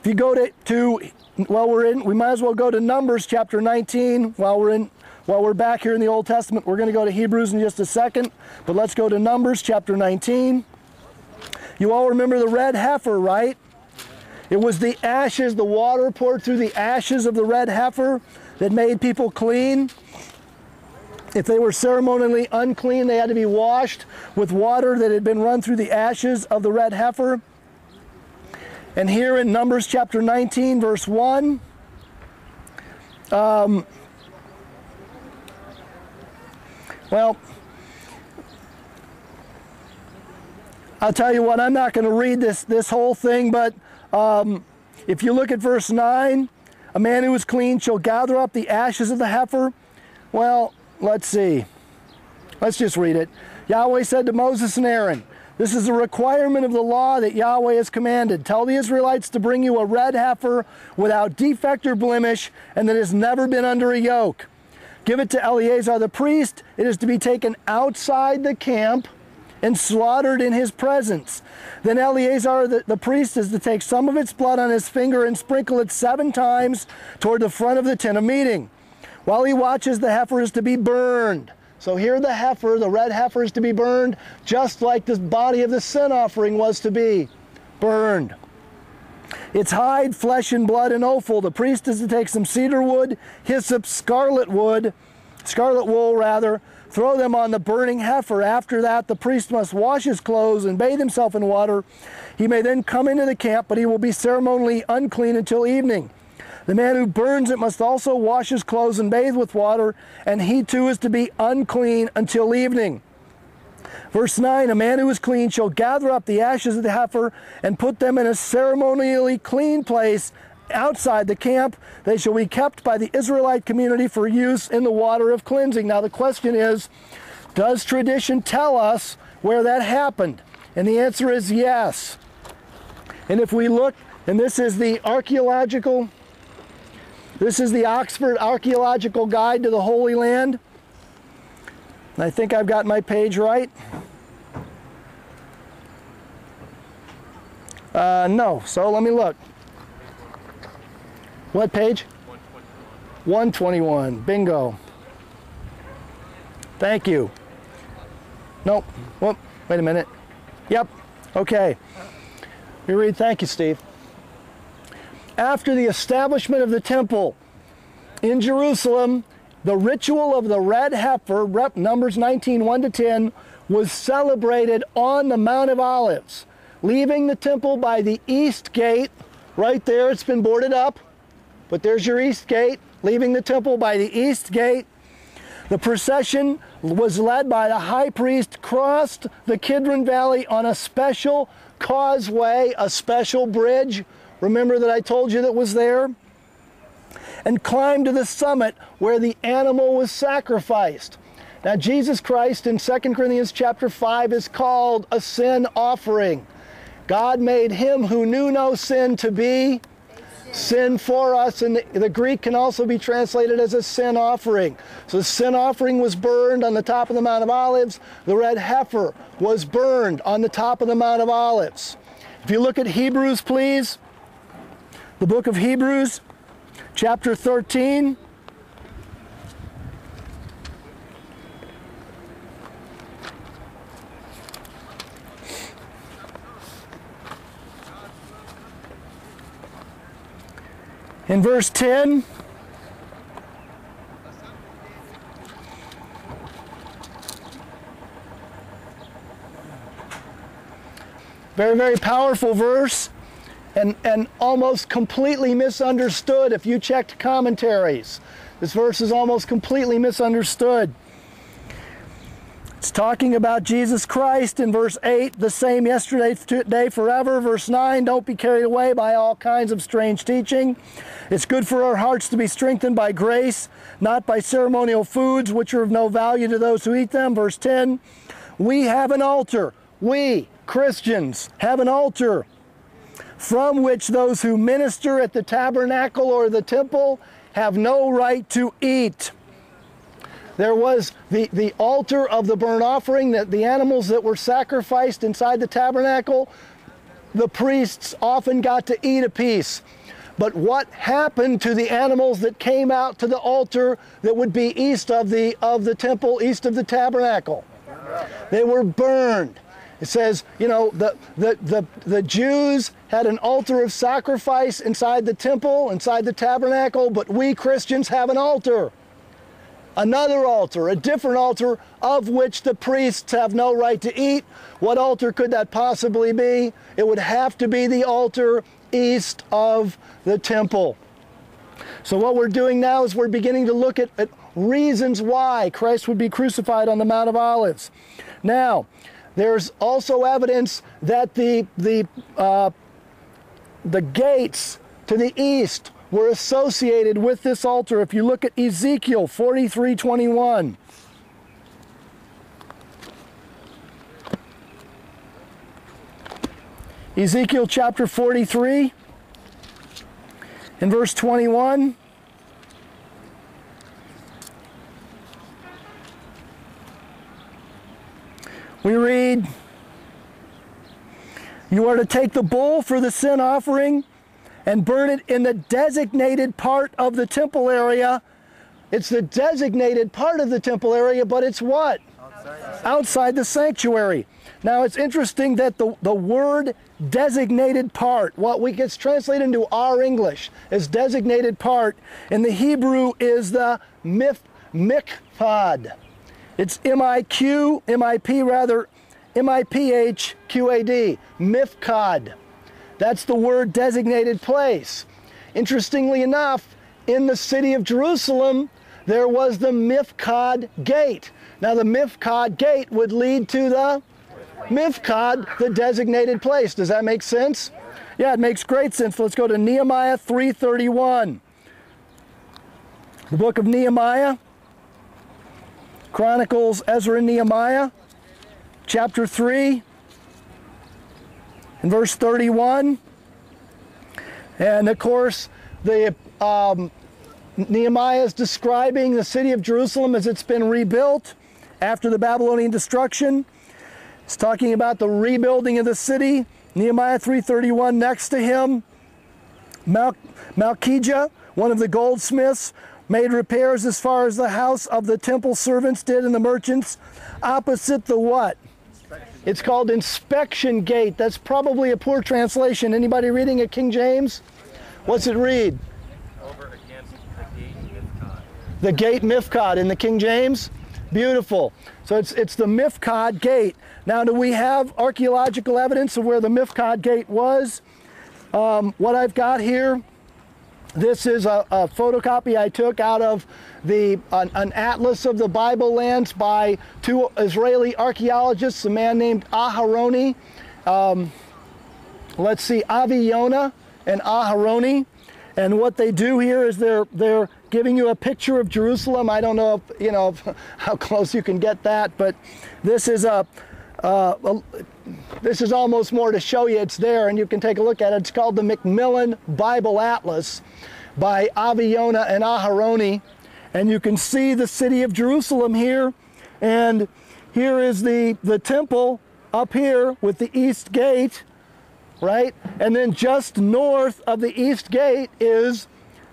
if you go to, to while we're in, we might as well go to Numbers chapter nineteen. While we're in, while we're back here in the Old Testament, we're going to go to Hebrews in just a second, but let's go to Numbers chapter nineteen. You all remember the red heifer, right? It was the ashes, the water poured through the ashes of the red heifer that made people clean. If they were ceremonially unclean, they had to be washed with water that had been run through the ashes of the red heifer. And here in Numbers chapter nineteen, verse one, um, well, I'll tell you what, I'm not going to read this, this whole thing, but um, if you look at verse nine, a man who is clean shall gather up the ashes of the heifer. Well, let's see. Let's just read it. Yahweh said to Moses and Aaron, "This is a requirement of the law that Yahweh has commanded. Tell the Israelites to bring you a red heifer without defect or blemish, and that has never been under a yoke. Give it to Eleazar the priest. It is to be taken outside the camp and slaughtered in his presence. Then Eleazar the, the priest is to take some of its blood on his finger and sprinkle it seven times toward the front of the tent of meeting. While he watches, the heifer is to be burned." So here the heifer, the red heifer, is to be burned, just like the body of the sin offering was to be burned. Its hide, flesh, and blood, and offal. The priest is to take some cedar wood, hyssop, scarlet wood, scarlet wool rather, throw them on the burning heifer. After that, the priest must wash his clothes and bathe himself in water. He may then come into the camp, but he will be ceremonially unclean until evening. The man who burns it must also wash his clothes and bathe with water, and he too is to be unclean until evening. Verse nine, a man who is clean shall gather up the ashes of the heifer and put them in a ceremonially clean place outside the camp. They shall be kept by the Israelite community for use in the water of cleansing. Now the question is, does tradition tell us where that happened? And the answer is yes. And if we look, and this is the archaeological... This is the Oxford Archaeological Guide to the Holy Land. And I think I've got my page right. Uh, no, so let me look. What page? one twenty-one. one twenty-one, bingo. Thank you. Nope, whoop, wait a minute. Yep, okay. You read, thank you, Steve. After the establishment of the temple in Jerusalem, the ritual of the red heifer, rep Numbers nineteen, one to ten, was celebrated on the Mount of Olives, leaving the temple by the east gate. Right there, it's been boarded up, but there's your east gate, leaving the temple by the east gate. The procession was led by the high priest, crossed the Kidron Valley on a special causeway, a special bridge, remember that I told you that was there, and climbed to the summit where the animal was sacrificed. Now Jesus Christ in Second Corinthians chapter five is called a sin offering. God made him who knew no sin to be sin. sin for us, and the, the Greek can also be translated as a sin offering. So the sin offering was burned on the top of the Mount of Olives. The red heifer was burned on the top of the Mount of Olives. If you look at Hebrews, please. The book of Hebrews, chapter thirteen. In verse ten, very, very powerful verse. And, and almost completely misunderstood if you checked commentaries. This verse is almost completely misunderstood. It's talking about Jesus Christ in verse eight, the same yesterday, today, forever. Verse nine, don't be carried away by all kinds of strange teaching. It's good for our hearts to be strengthened by grace, not by ceremonial foods, which are of no value to those who eat them. Verse ten, we have an altar. We, Christians, have an altar from which those who minister at the tabernacle or the temple have no right to eat. There was the, the altar of the burnt offering, that the animals that were sacrificed inside the tabernacle, the priests often got to eat a piece. But what happened to the animals that came out to the altar that would be east of the, of the temple, east of the tabernacle? They were burned. It says, you know, the, the, the, the Jews had an altar of sacrifice inside the temple, inside the tabernacle, but we Christians have an altar. Another altar, a different altar, of which the priests have no right to eat. What altar could that possibly be? It would have to be the altar east of the temple. So what we're doing now is we're beginning to look at, at reasons why Christ would be crucified on the Mount of Olives. Now, there's also evidence that the, the, uh, the gates to the east were associated with this altar. If you look at Ezekiel forty-three twenty-one. Ezekiel chapter forty-three and verse twenty-one. We read, "You are to take the bull for the sin offering and burn it in the designated part of the temple area." It's the designated part of the temple area, but it's what? Outside, Outside the sanctuary. Now, it's interesting that the, the word designated part, what we gets translated into our English as designated part, in the Hebrew is the mif, mikpad. It's M I Q, M I P rather, M I P H Q A D, Mifkad. That's the word designated place. Interestingly enough, in the city of Jerusalem, there was the Mifkad Gate. Now the Mifkad Gate would lead to the Mifkad, the designated place. Does that make sense? Yeah, it makes great sense. Let's go to Nehemiah three thirty-one. The book of Nehemiah, Chronicles, Ezra and Nehemiah, chapter three. In verse thirty-one, and of course, the um, Nehemiah is describing the city of Jerusalem as it's been rebuilt after the Babylonian destruction. It's talking about the rebuilding of the city. Nehemiah three thirty-one, next to him, Mal Malkijah, one of the goldsmiths, made repairs as far as the house of the temple servants did and the merchants, opposite the what? It's called Inspection Gate. That's probably a poor translation. Anybody reading a King James? What's it read? Over against the gate Mifkad. The gate Mifkad in the King James? Beautiful. So it's, it's the Mifkad Gate. Now, do we have archaeological evidence of where the Mifkad Gate was? Um, what I've got here, this is a, a photocopy I took out of the, an, an atlas of the Bible lands by two Israeli archaeologists, a man named Aharoni, um, let's see, Aviona and Aharoni. And what they do here is they're, they're giving you a picture of Jerusalem. I don't know if, you know, how close you can get that, but this is a, uh, a this is almost more to show you it's there, and you can take a look at it. It's called the Macmillan Bible Atlas by Aviona and Aharoni. And you can see the city of Jerusalem here, and here is the, the temple up here with the east gate, right? And then just north of the east gate is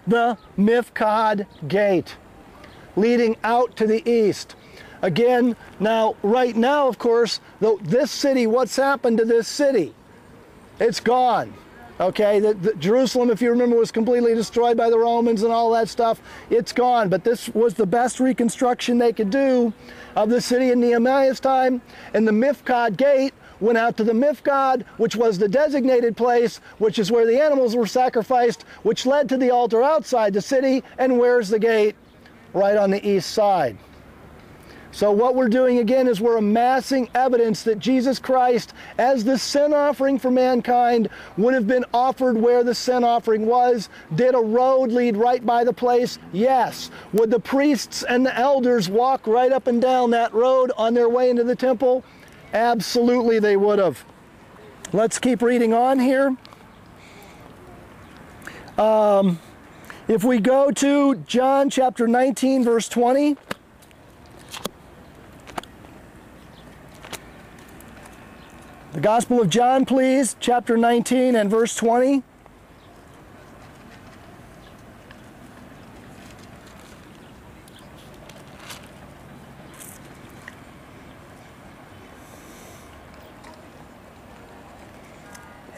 the Mifkad Gate, leading out to the east. Again, now, right now, of course, the, this city, what's happened to this city? It's gone. Okay, the, the, Jerusalem, if you remember, was completely destroyed by the Romans and all that stuff. It's gone, but this was the best reconstruction they could do of the city in Nehemiah's time. And the Mifkad Gate went out to the Mifkad, which was the designated place, which is where the animals were sacrificed, which led to the altar outside the city. And where's the gate? Right on the east side. So what we're doing again is we're amassing evidence that Jesus Christ, as the sin offering for mankind, would have been offered where the sin offering was. Did a road lead right by the place? Yes. Would the priests and the elders walk right up and down that road on their way into the temple? Absolutely they would have. Let's keep reading on here. Um, if we go to John chapter nineteen, verse twenty, the Gospel of John, please, chapter nineteen and verse twenty.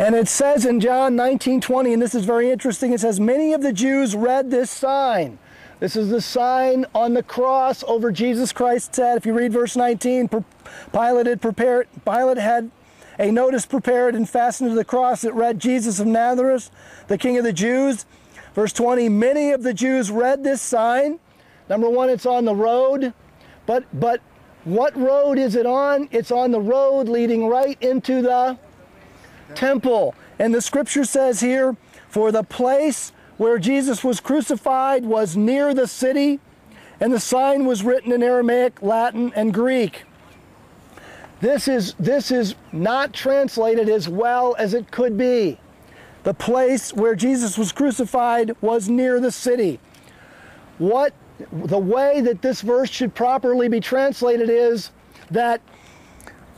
And it says in John nineteen twenty, and this is very interesting, it says, many of the Jews read this sign. This is the sign on the cross over Jesus Christ's head. If you read verse nineteen, Pilate had prepared, Pilate had a notice prepared and fastened to the cross that read, Jesus of Nazareth, the King of the Jews. Verse twenty, many of the Jews read this sign. Number one, it's on the road, but, but what road is it on? It's on the road leading right into the temple. And the scripture says here, for the place where Jesus was crucified was near the city, and the sign was written in Aramaic, Latin, and Greek. This is, this is not translated as well as it could be. The place where Jesus was crucified was near the city. What the way that this verse should properly be translated is that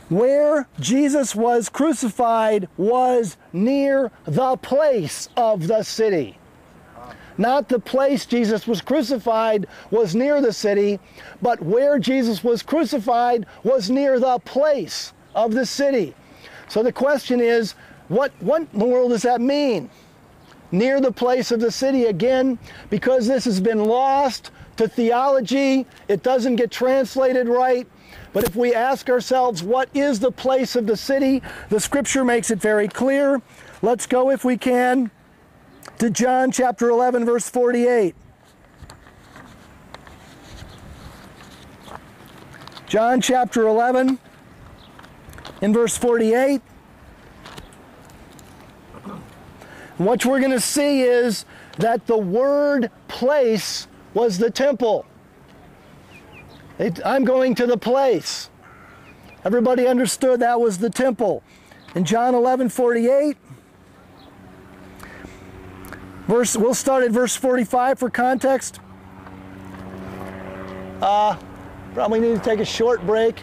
where Jesus was crucified was near the place of the city. Not the place Jesus was crucified was near the city, but where Jesus was crucified was near the place of the city. So the question is, what, what in the world does that mean? Near the place of the city, again, because this has been lost to theology, it doesn't get translated right. But if we ask ourselves, what is the place of the city? The scripture makes it very clear. Let's go, if we can, to John chapter eleven, verse forty-eight. John chapter eleven, in verse forty-eight. What we're going to see is that the word place was the temple. It, I'm going to the place. Everybody understood that was the temple. In John eleven forty-eight, verse, we'll start at verse forty-five for context. Uh, probably need to take a short break,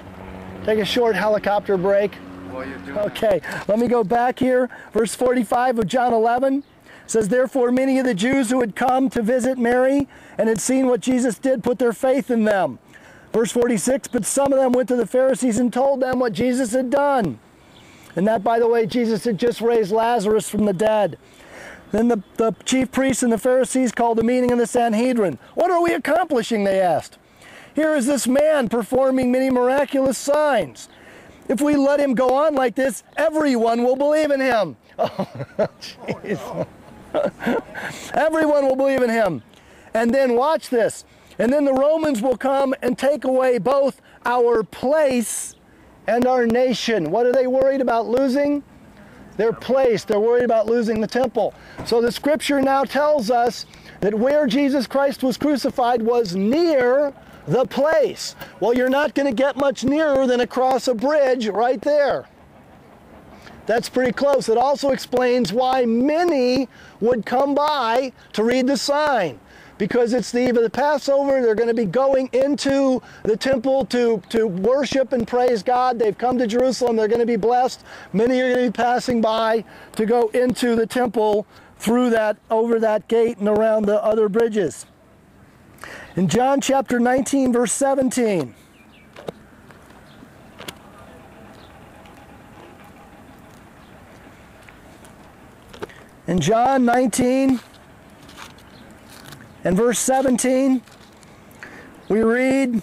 take a short helicopter break. Okay, let me go back here. Verse forty-five of John eleven says, therefore many of the Jews who had come to visit Mary and had seen what Jesus did put their faith in them. Verse forty-six, but some of them went to the Pharisees and told them what Jesus had done. And that, by the way, Jesus had just raised Lazarus from the dead. Then the, the chief priests and the Pharisees called a meeting of the Sanhedrin. What are we accomplishing, they asked. Here is this man performing many miraculous signs. If we let him go on like this, everyone will believe in him. Oh, jeez. Oh, no. Everyone will believe in him. And then watch this. And then the Romans will come and take away both our place and our nation. What are they worried about losing? Their place. They're worried about losing the temple. So the scripture now tells us that where Jesus Christ was crucified was near the place. Well, you're not going to get much nearer than across a bridge right there. That's pretty close. It also explains why many would come by to read the sign. Because it's the eve of the Passover, they're going to be going into the temple to, to worship and praise God. They've come to Jerusalem, they're going to be blessed. Many are going to be passing by to go into the temple through that, over that gate and around the other bridges. In John chapter nineteen, verse seventeen. In John nineteen and verse seventeen, we read,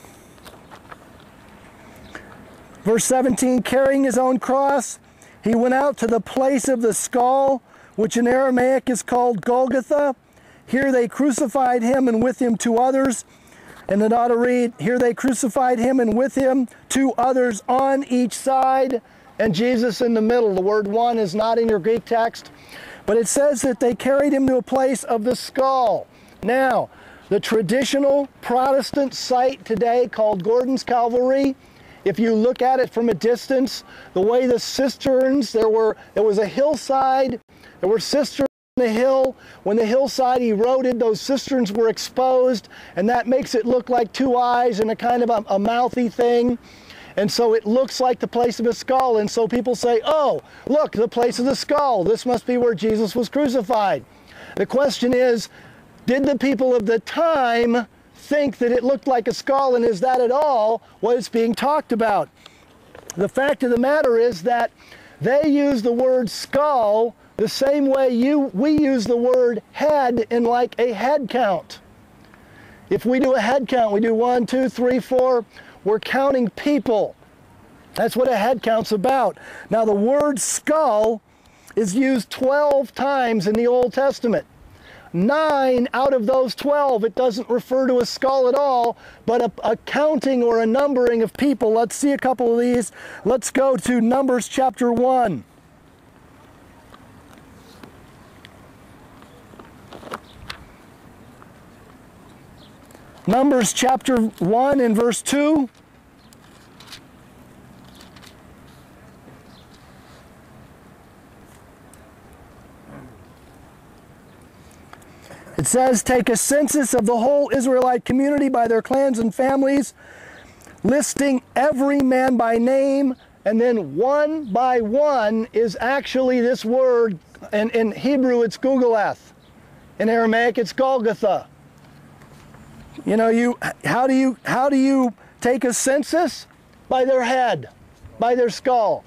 verse seventeen, carrying his own cross, he went out to the place of the skull, which in Aramaic is called Golgotha. Here they crucified him, and with him two others. And it ought to read, here they crucified him, and with him two others on each side, and Jesus in the middle. The word one is not in your Greek text, but it says that they carried him to a place of the skull. Now, the traditional Protestant site today called Gordon's Calvary, if you look at it from a distance, the way the cisterns, there were, there was a hillside, there were cisterns. The hill, when the hillside eroded, those cisterns were exposed, and that makes it look like two eyes and a kind of a, a mouthy thing, and so it looks like the place of the skull. And so people say, oh, look, the place of the skull, this must be where Jesus was crucified. The question is, did the people of the time think that it looked like a skull, and is that at all what is being talked about? The fact of the matter is that They use the word skull the same way you, we use the word head in like a head count. If we do a head count, we do one, two, three, four. We're counting people. That's what a head count's about. Now the word skull is used twelve times in the Old Testament. Nine out of those twelve, it doesn't refer to a skull at all, but a, a counting or a numbering of people. Let's see a couple of these. Let's go to Numbers chapter one. Numbers chapter one and verse two. It says, take a census of the whole Israelite community by their clans and families, listing every man by name, and then one by one is actually this word. In, in Hebrew, it's Gugalath. In Aramaic, it's Golgotha. You know, you how do you how do you take a census? By their head, by their skull,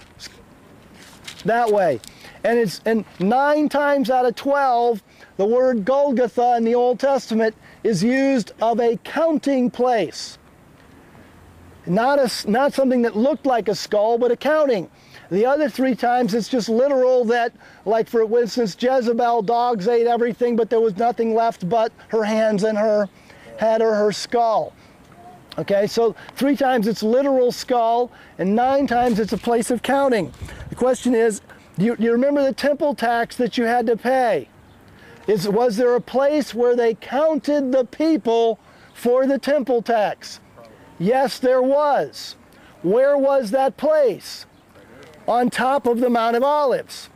that way. And it's and nine times out of twelve. The word Golgotha in the Old Testament is used of a counting place. Not, a, not something that looked like a skull, but a counting. The other three times it's just literal that, like for instance, Jezebel, dogs ate everything, but there was nothing left but her hands and her head or her skull. Okay, so three times it's literal skull, and nine times it's a place of counting. The question is, do you, do you remember the temple tax that you had to pay? Is, was there a place where they counted the people for the temple tax? Yes, there was. Where was that place? On top of the Mount of Olives.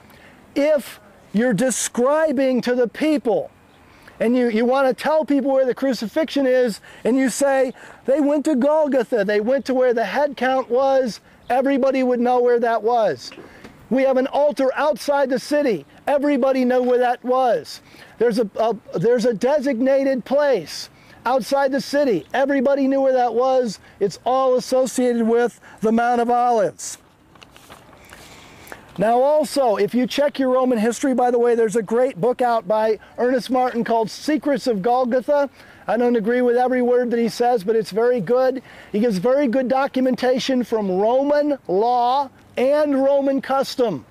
If you're describing to the people, and you, you want to tell people where the crucifixion is, and you say, they went to Golgotha, they went to where the head count was, everybody would know where that was. We have an altar outside the city. Everybody know where that was. There's a, a, there's a designated place outside the city. Everybody knew where that was. It's all associated with the Mount of Olives. Now also, if you check your Roman history, by the way, there's a great book out by Ernest Martin called Secrets of Golgotha. I don't agree with every word that he says, but it's very good. He gives very good documentation from Roman law and Roman custom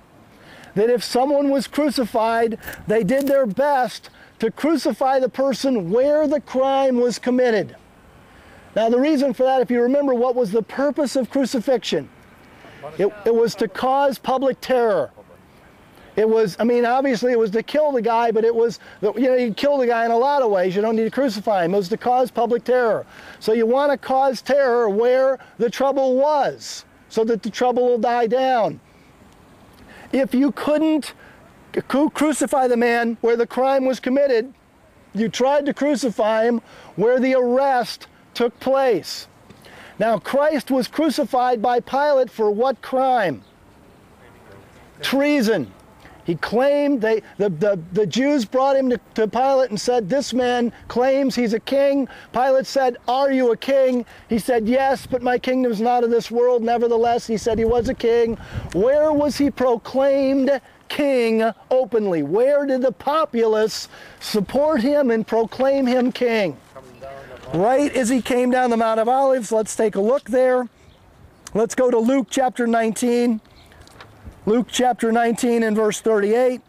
that if someone was crucified, they did their best to crucify the person where the crime was committed. Now the reason for that, if you remember, what was the purpose of crucifixion? It, it was to cause public terror. It was, I mean, obviously it was to kill the guy, but it was, you know, you kill the guy in a lot of ways. You don't need to crucify him. It was to cause public terror. So you want to cause terror where the trouble was, so that the trouble will die down. If you couldn't crucify the man where the crime was committed, you tried to crucify him where the arrest took place. Now, Christ was crucified by Pilate for what crime? Treason. He claimed, they, the, the, the Jews brought him to, to Pilate and said, this man claims he's a king. Pilate said, are you a king? He said, yes, but my kingdom is not of this world. Nevertheless, he said he was a king. Where was he proclaimed king openly? Where did the populace support him and proclaim him king? Right as he came down the Mount of Olives. Let's take a look there. Let's go to Luke chapter nineteen. Luke chapter nineteen and verse thirty-eight.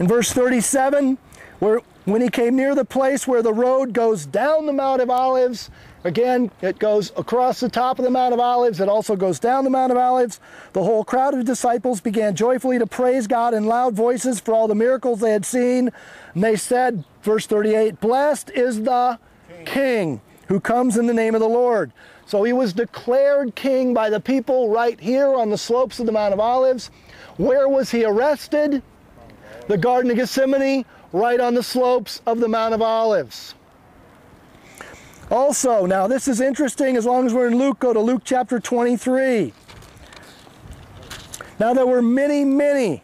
In verse thirty-seven, where, when he came near the place where the road goes down the Mount of Olives, again, it goes across the top of the Mount of Olives, it also goes down the Mount of Olives, the whole crowd of disciples began joyfully to praise God in loud voices for all the miracles they had seen. And they said, verse thirty-eight, blessed is the King, King who comes in the name of the Lord. So he was declared king by the people right here on the slopes of the Mount of Olives. Where was he arrested? The Garden of Gethsemane, right on the slopes of the Mount of Olives. Also, now this is interesting, as long as we're in Luke, go to Luke chapter twenty-three. Now there were many, many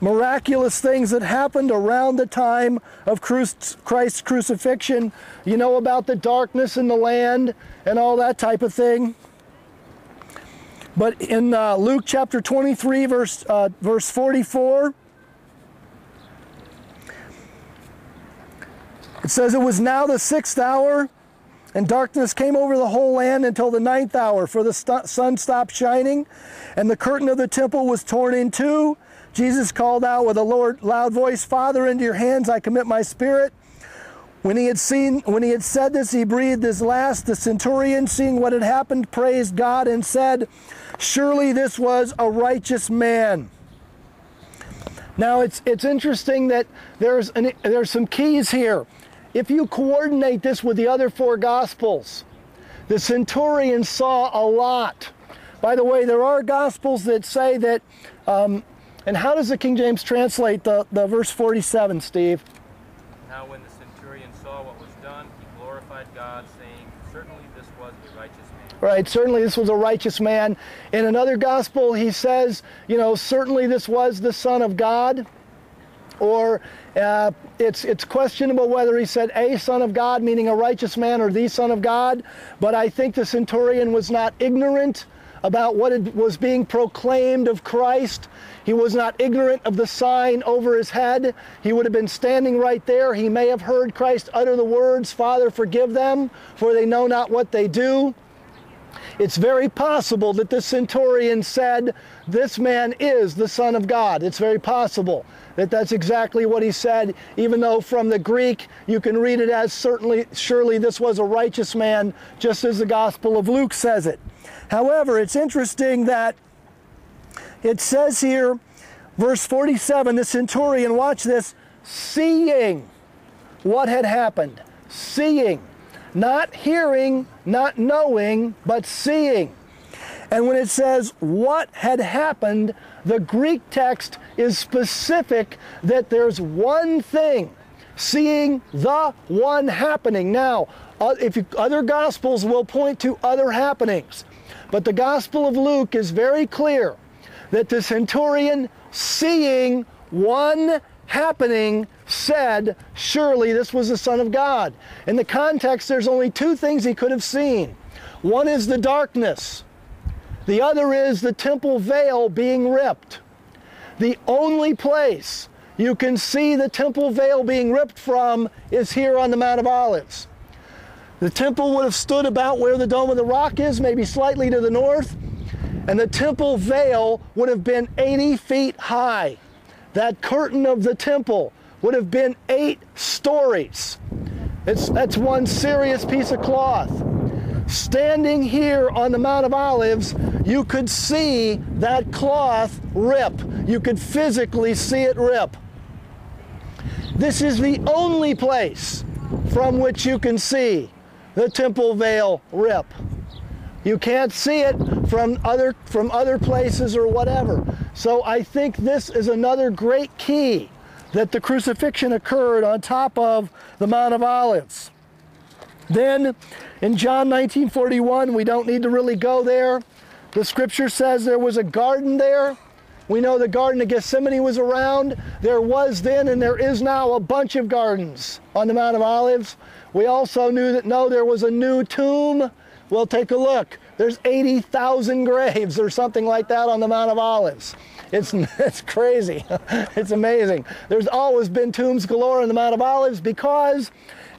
miraculous things that happened around the time of Christ's crucifixion. You know about the darkness in the land and all that type of thing. But in uh, Luke chapter twenty-three, verse, uh, verse forty-four, it says, "It was now the sixth hour, and darkness came over the whole land until the ninth hour, for the st- sun stopped shining, and the curtain of the temple was torn in two. Jesus called out with a loud voice, 'Father, into your hands I commit my spirit.' When he had seen, when he had said this, he breathed his last. The centurion, seeing what had happened, praised God and said, 'Surely this was a righteous man.'" Now it's it's interesting that there's an, there's some keys here. If you coordinate this with the other four Gospels, the centurion saw a lot. By the way, there are Gospels that say that. Um, And how does the King James translate the, the verse forty-seven, Steve? "Now when the centurion saw what was done, he glorified God, saying, 'Certainly this was a righteous man.'" Right, certainly this was a righteous man. In another gospel, he says, you know, certainly this was the Son of God. Or uh, it's, it's questionable whether he said a Son of God, meaning a righteous man, or the Son of God. But I think the centurion was not ignorant about what was being proclaimed of Christ. He was not ignorant of the sign over his head. He would have been standing right there. He may have heard Christ utter the words, "Father, forgive them, for they know not what they do." It's very possible that this centurion said, "This man is the Son of God." It's very possible that that's exactly what he said, even though from the Greek you can read it as, "Certainly, surely this was a righteous man," just as the Gospel of Luke says it. However, it's interesting that it says here, verse forty-seven, the centurion, watch this, seeing what had happened. Seeing. Not hearing, not knowing, but seeing. And when it says what had happened, the Greek text is specific that there's one thing, seeing the one happening. Now, if you, other Gospels will point to other happenings. But the Gospel of Luke is very clear that the centurion, seeing one happening, said, "Surely this was the Son of God." In the context, there's only two things he could have seen. One is the darkness. The other is the temple veil being ripped. The only place you can see the temple veil being ripped from is here on the Mount of Olives. The temple would have stood about where the Dome of the Rock is, maybe slightly to the north, and the temple veil would have been eighty feet high. That curtain of the temple would have been eight stories. It's, that's one serious piece of cloth. Standing here on the Mount of Olives, you could see that cloth rip. You could physically see it rip. This is the only place from which you can see the temple veil rip. You can't see it from other, from other places or whatever. So I think this is another great key that the crucifixion occurred on top of the Mount of Olives. Then in John nineteen forty-one, we don't need to really go there. The scripture says there was a garden there. We know the Garden of Gethsemane was around. There was then and there is now a bunch of gardens on the Mount of Olives. We also knew that, no, there was a new tomb. Well, take a look. There's eighty thousand graves or something like that on the Mount of Olives. It's, it's crazy. It's amazing. There's always been tombs galore on the Mount of Olives because,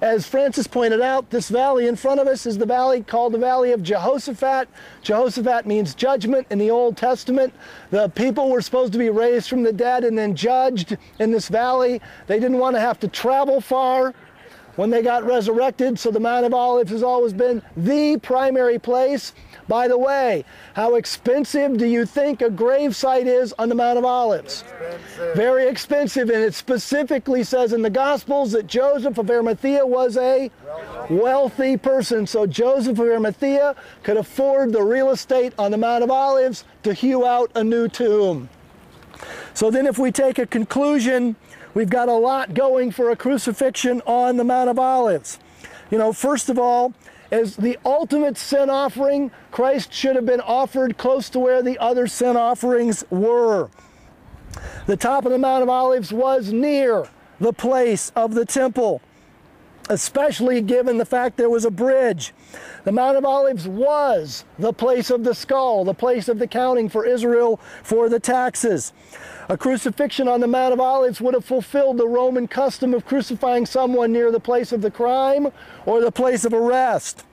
as Francis pointed out, this valley in front of us is the valley called the Valley of Jehoshaphat. Jehoshaphat means judgment in the Old Testament. The people were supposed to be raised from the dead and then judged in this valley. They didn't want to have to travel far when they got resurrected, so the Mount of Olives has always been the primary place. By the way, how expensive do you think a gravesite is on the Mount of Olives? Expensive. Very expensive, and it specifically says in the Gospels that Joseph of Arimathea was a wealthy person. So Joseph of Arimathea could afford the real estate on the Mount of Olives to hew out a new tomb. So then if we take a conclusion, we've got a lot going for a crucifixion on the Mount of Olives. You know, first of all, as the ultimate sin offering, Christ should have been offered close to where the other sin offerings were. The top of the Mount of Olives was near the place of the temple. especially given the fact there was a bridge. The Mount of Olives was the place of the skull, the place of the counting for Israel for the taxes. A crucifixion on the Mount of Olives would have fulfilled the Roman custom of crucifying someone near the place of the crime or the place of arrest.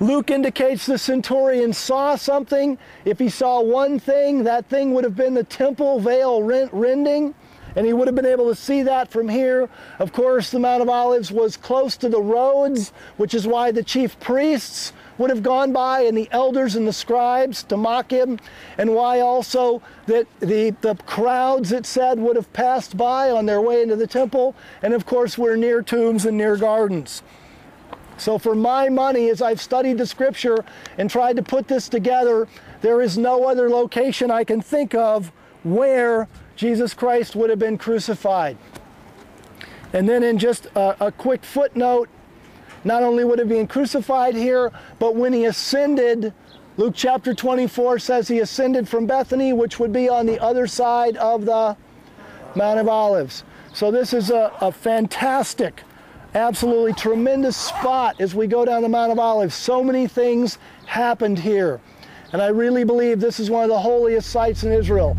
Luke indicates the centurion saw something. If he saw one thing, that thing would have been the temple veil rending, and he would have been able to see that from here. Of course, the Mount of Olives was close to the roads, which is why the chief priests would have gone by and the elders and the scribes to mock him, and why also that the, the crowds, it said, would have passed by on their way into the temple. And of course, we're near tombs and near gardens. So for my money, as I've studied the scripture and tried to put this together, there is no other location I can think of where Jesus Christ would have been crucified. And then in just a, a quick footnote, not only would he be crucified here, but when he ascended, Luke chapter twenty-four says he ascended from Bethany, which would be on the other side of the Mount of Olives. So this is a, a fantastic, absolutely tremendous spot as we go down the Mount of Olives. So many things happened here. And I really believe this is one of the holiest sites in Israel.